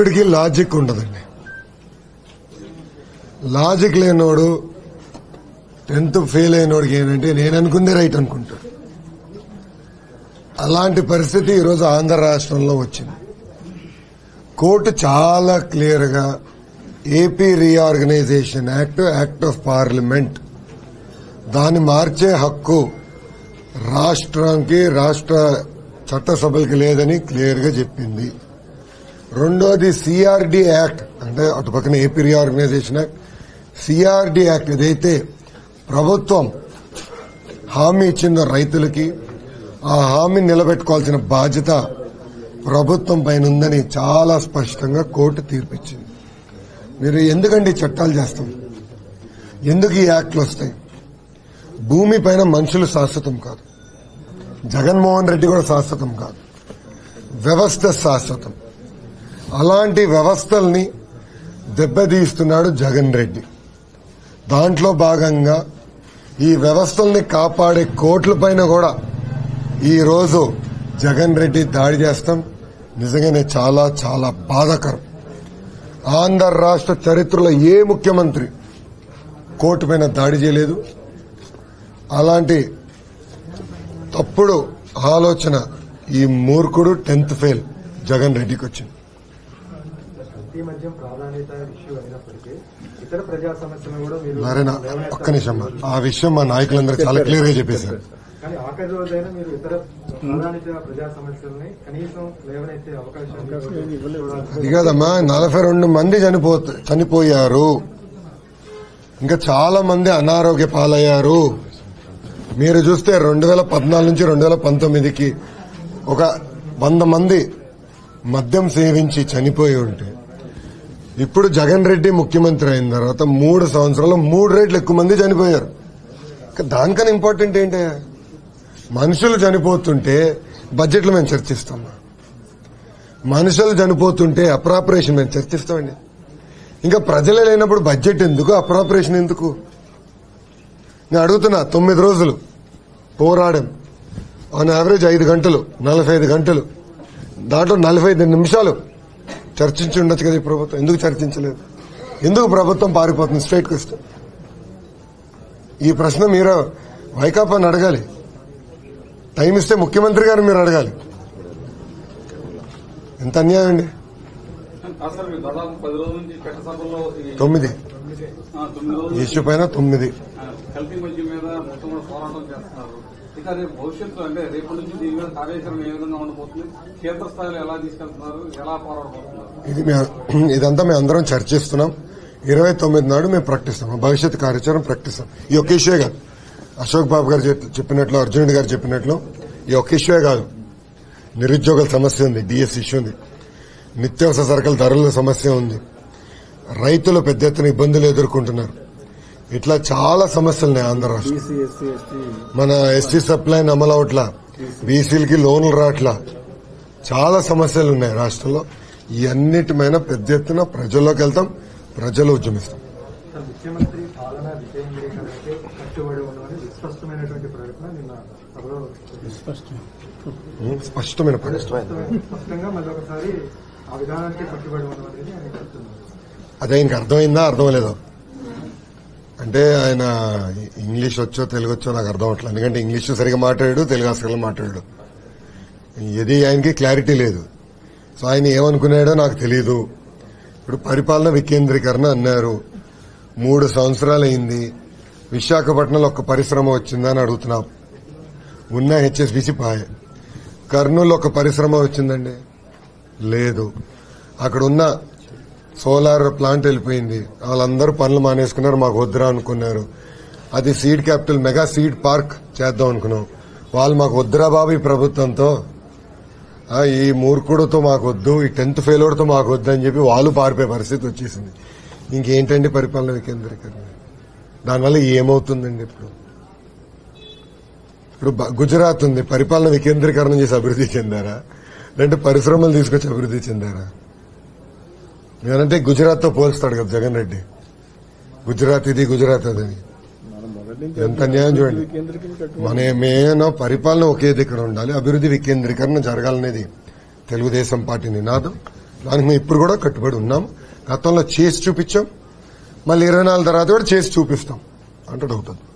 ఒక్కడికి లాజిక్ ఉండదండి. లాజిక్ లేనోడు 10th ఫెయిల్ అయినోడికి ఏంటంటే నేను అనుకుందే రైట్ అనుకుంటాడు. అలాంటి పరిస్థితి ఈరోజు ఆంధ్ర రాష్ట్రంలో వచ్చింది. కోర్టు చాలా క్లియర్గా AP reorganisation act, act of parliament, దాన్ని మార్చే హక్కు రాష్ట్రానికి, రాష్ట్ర చట్టసభలకి లేదని క్లియర్గా చెప్పింది. రెండోది సిఆర్డీ యాక్ట్, అంటే అటు పక్కన AP reorganisation act, CRD act ఏదైతే ప్రభుత్వం హామీ ఇచ్చిందో రైతులకి, ఆ హామీ నిలబెట్టుకోవాల్సిన బాధ్యత ప్రభుత్వం పైన ఉందని చాలా స్పష్టంగా కోర్టు తీర్పిచ్చింది. మీరు ఎందుకండి చట్టాలు చేస్తాం, ఎందుకు ఈ యాక్ట్లు వస్తాయి? భూమి పైన మనుషులు శాశ్వతం కాదు, జగన్మోహన్ రెడ్డి కూడా శాశ్వతం కాదు, వ్యవస్థ శాశ్వతం. అలాంటి వ్యవస్థల్ని దెబ్బతీస్తున్నాడు జగన్ రెడ్డి. దాంట్లో భాగంగా ఈ వ్యవస్థల్ని కాపాడే కోర్టుల పైన కూడా ఈరోజు జగన్ రెడ్డి దాడి చేస్తాం. నిజంగానే చాలా చాలా బాధాకరం. ఆంధ్ర రాష్ట్ర చరిత్రలో ఏ ముఖ్యమంత్రి కోర్టు పైన దాడి చేయలేదు. అలాంటి తప్పుడు ఆలోచన ఈ మూర్ఖుడు 10th ఫెయిల్ జగన్ రెడ్డికి వచ్చింది. ఒక్క నిమిషం, ఆ విషయం మా నాయకులందరూ చాలా క్లియర్ గా చెప్పేశారు. అది కాదమ్మా, 42 మంది చనిపోయారు, ఇంకా చాలా మంది అనారోగ్య పాలయ్యారు. మీరు చూస్తే 2014 నుంచి 2019కి 100 మంది మద్యం సేవించి చనిపోయి ఉంటే, ఇప్పుడు జగన్ రెడ్డి ముఖ్యమంత్రి అయిన తర్వాత 3 సంవత్సరాల్లో 3 రెట్లు ఎక్కువ మంది చనిపోయారు. దానికన్నా ఇంపార్టెంట్ ఏంటి? మనుషులు చనిపోతుంటే బడ్జెట్లు మేము చర్చిస్తాం, మనుషులు చనిపోతుంటే అప్రాపరేషన్ మేము చర్చిస్తామండి. ఇంకా ప్రజలే లేనప్పుడు బడ్జెట్ ఎందుకు, అప్రాపరేషన్ ఎందుకు? నేను అడుగుతున్నా, 9 రోజులు పోరాడాం, ఆన్ యావరేజ్ 5 గంటలు, 45 గంటలు, దాంట్లో 45 నిమిషాలు చర్చించి ఉండొచ్చు కదా. ఈ ప్రభుత్వం ఎందుకు చర్చించలేదు? ఎందుకు ప్రభుత్వం పారిపోతుంది? Straight question. ఈ ప్రశ్న మీరు వైకాపాని అడగాలి, టైం ఇస్తే ముఖ్యమంత్రి గారు మీరు అడగాలి. ఎంత అన్యాయం అండి. 9 ఇష్యూ పైన 9 ఇదంతా మేము అందరం చర్చిస్తున్నాం. 29 నాడు మేము ప్రకటిస్తాం, భవిష్యత్ కార్యాచరణ ప్రకటిస్తాం. ఈ ఒక్క ఇష్యూ కాదు, అశోక్ బాబు గారు చెప్పినట్లు, అర్జున్ గారు చెప్పినట్లు, ఈ ఒక్క ఇష్యూ కాదు. నిరుద్యోగుల సమస్య ఉంది, డిఎస్ ఇష్యూ ఉంది, నిత్యావసర సరుకుల ధరల సమస్య ఉంది, రైతులు పెద్ద ఎత్తున ఇబ్బందులు ఎదుర్కొంటున్నారు. ఇట్లా చాలా సమస్యలున్నాయి ఆంధ్ర రాష్ట్రం. మన ఎస్టీ సప్లైన్ అమలు అవట్లా, బీసీలకి లోన్లు రావట్లా, చాలా సమస్యలు ఉన్నాయి రాష్ట్రంలో. ఈ అన్నిటిపైన పెద్ద ఎత్తున ప్రజల్లోకి వెళ్తాం, ప్రజలు ఉద్యమిస్తాం. ముఖ్యమంత్రి పాలన వికేంద్రీకరణకి కట్టుబడి ఉండమని విస్పష్టమైనటువంటి ప్రకటన నిన్న సభలో స్పష్టమైన స్పష్టంగా మళ్ళీ ఒకసారి ఆ విధానానికి కట్టుబడి ఉండమని ఆయన చెప్తున్నారు. అదే ఆయనకు అర్థమైందా అర్థం లేదా అంటే, ఆయన ఇంగ్లీష్ వచ్చో తెలుగు వచ్చో నాకు అర్థం అవట్లేదు. ఎందుకంటే ఇంగ్లీష్ సరిగా మాట్లాడాడు, తెలుగు అసలు మాట్లాడాడు, ఇది ఆయనకి క్లారిటీ లేదు. సో ఆయన ఏమనుకున్నాడో నాకు తెలీదు. ఇప్పుడు పరిపాలన వికేంద్రీకరణ అన్నారు, 3 సంవత్సరాలైంది. విశాఖపట్నంలో ఒక పరిశ్రమ వచ్చిందని అడుగుతున్నాం, ఉన్న హెచ్ఎస్బీసీ పాయ్. కర్నూలు ఒక పరిశ్రమ వచ్చిందండి, లేదు. అక్కడ ఉన్న సోలార్ ప్లాంట్ వెళ్ళిపోయింది, వాళ్ళందరూ పనులు మానేసుకున్నారు, మాకు వద్దురా అనుకున్నారు. అది seed capital, mega seed park చేద్దాం అనుకున్నాం, వాళ్ళు మాకు వద్దురా బాబు ఈ ప్రభుత్వంతో, ఈ మూర్ఖుడితో మాకు వద్దు, ఈ 10th ఫెయిల్యూర్తో మాకు వద్దు అని చెప్పి వాళ్ళు పారిపోయే పరిస్థితి వచ్చేసింది. ఇంకేంటండి పరిపాలన వికేంద్రీకరణ? దానివల్ల ఏమవుతుందండి? ఇప్పుడు గుజరాత్ ఉంది, పరిపాలన వికేంద్రీకరణ చేసి అభివృద్ధి చెందారా, లేదంటే పరిశ్రమలు తీసుకొచ్చి అభివృద్ధి చెందారా? నేనంటే గుజరాత్తో పోల్స్తాడు కదా జగన్ రెడ్డి, గుజరాత్ ఇది గుజరాత్ అదని. ఎంత అన్యాయం చూడండి. మనమేనో పరిపాలన ఒకే దగ్గర ఉండాలి, అభివృద్ధి వికేంద్రీకరణ జరగాలనేది తెలుగుదేశం పార్టీ నినాదం. దానికి మేము ఇప్పుడు కూడా కట్టుబడి ఉన్నాం. గతంలో చేసి చూపించాం, మళ్ళీ 24 తర్వాత కూడా చేసి చూపిస్తాం అంటూ అవుతుంది.